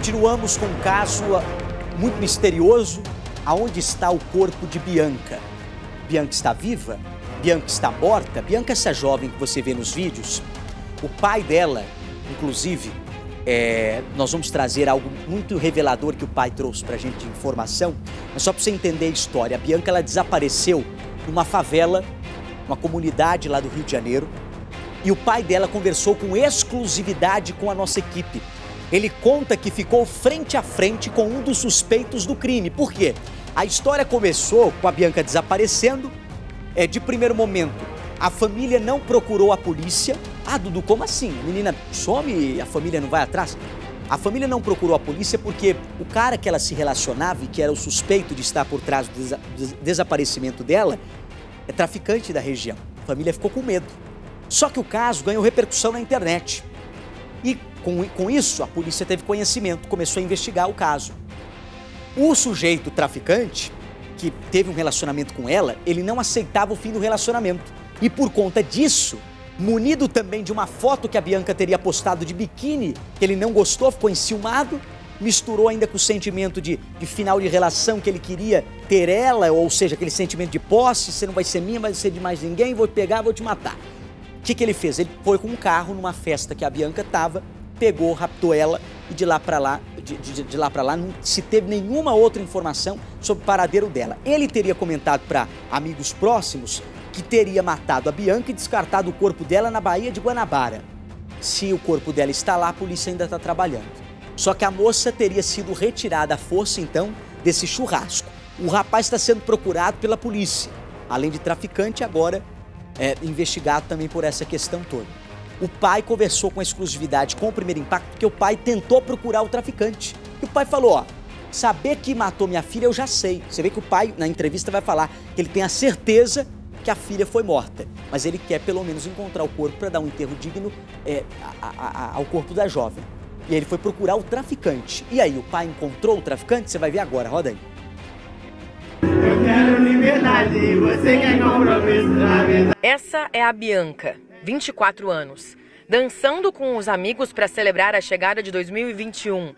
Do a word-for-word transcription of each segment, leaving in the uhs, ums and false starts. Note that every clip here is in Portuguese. Continuamos com um caso muito misterioso, aonde está o corpo de Bianca. Bianca está viva? Bianca está morta? Bianca, essa jovem que você vê nos vídeos, o pai dela, inclusive, é, nós vamos trazer algo muito revelador que o pai trouxe para a gente de informação, mas só para você entender a história. A Bianca, ela desapareceu numa favela, uma comunidade lá do Rio de Janeiro, e o pai dela conversou com exclusividade com a nossa equipe. Ele conta que ficou frente a frente com um dos suspeitos do crime. Por quê? A história começou com a Bianca desaparecendo. É, de primeiro momento, a família não procurou a polícia. Ah, Dudu, como assim? A menina some e a família não vai atrás? A família não procurou a polícia porque o cara que ela se relacionava e que era o suspeito de estar por trás do desa des desaparecimento dela é traficante da região. A família ficou com medo. Só que o caso ganhou repercussão na internet. E com, com isso, a polícia teve conhecimento, começou a investigar o caso. O sujeito traficante, que teve um relacionamento com ela, ele não aceitava o fim do relacionamento. E por conta disso, munido também de uma foto que a Bianca teria postado de biquíni, que ele não gostou, ficou enciumado, misturou ainda com o sentimento de, de final de relação, que ele queria ter ela, ou seja, aquele sentimento de posse, você não vai ser minha, vai ser de mais ninguém, vou te pegar, vou te matar. O que que ele fez? Ele foi com um carro numa festa que a Bianca estava, pegou, raptou ela e de lá para lá, de, de, de lá para lá não se teve nenhuma outra informação sobre o paradeiro dela. Ele teria comentado para amigos próximos que teria matado a Bianca e descartado o corpo dela na Baía de Guanabara. Se o corpo dela está lá, a polícia ainda está trabalhando. Só que a moça teria sido retirada à força, então, desse churrasco. O rapaz está sendo procurado pela polícia. Além de traficante, agora é investigado também por essa questão toda. O pai conversou com exclusividade com o Primeiro Impacto, porque o pai tentou procurar o traficante. E o pai falou, ó, saber que matou minha filha eu já sei. Você vê que o pai, na entrevista, vai falar que ele tem a certeza que a filha foi morta. Mas ele quer, pelo menos, encontrar o corpo para dar um enterro digno é, a, a, a, ao corpo da jovem. E aí ele foi procurar o traficante. E aí, o pai encontrou o traficante? Você vai ver agora, roda aí. Eu quero liberdade, você quer compromisso na verdade. Essa é a Bianca, vinte e quatro anos, dançando com os amigos para celebrar a chegada de dois mil e vinte e um.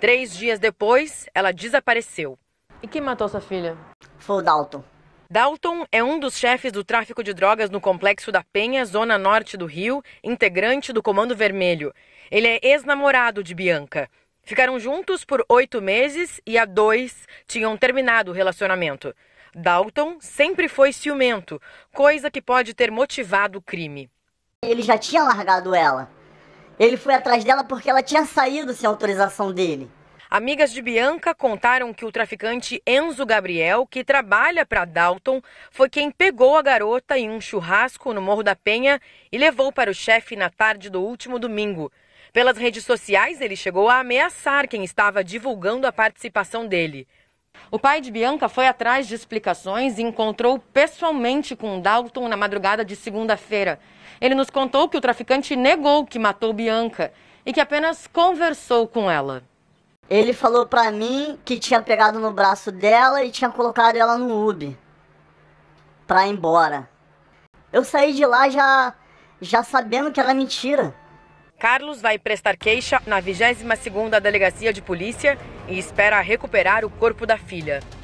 Três dias depois, ela desapareceu. E quem matou sua filha? Foi o Dalton. Dalton é um dos chefes do tráfico de drogas no Complexo da Penha, zona norte do Rio, integrante do Comando Vermelho. Ele é ex-namorado de Bianca. Ficaram juntos por oito meses e há dois tinham terminado o relacionamento. Dalton sempre foi ciumento, coisa que pode ter motivado o crime. Ele já tinha largado ela. Ele foi atrás dela porque ela tinha saído sem autorização dele. Amigas de Bianca contaram que o traficante Enzo Gabriel, que trabalha para Dalton, foi quem pegou a garota em um churrasco no Morro da Penha e levou para o chefe na tarde do último domingo. Pelas redes sociais, ele chegou a ameaçar quem estava divulgando a participação dele. O pai de Bianca foi atrás de explicações e encontrou pessoalmente com Dalton na madrugada de segunda-feira. Ele nos contou que o traficante negou que matou Bianca e que apenas conversou com ela. Ele falou pra mim que tinha pegado no braço dela e tinha colocado ela no Uber pra ir embora. Eu saí de lá já, já sabendo que era mentira. Carlos vai prestar queixa na vigésima segunda Delegacia de Polícia e espera recuperar o corpo da filha.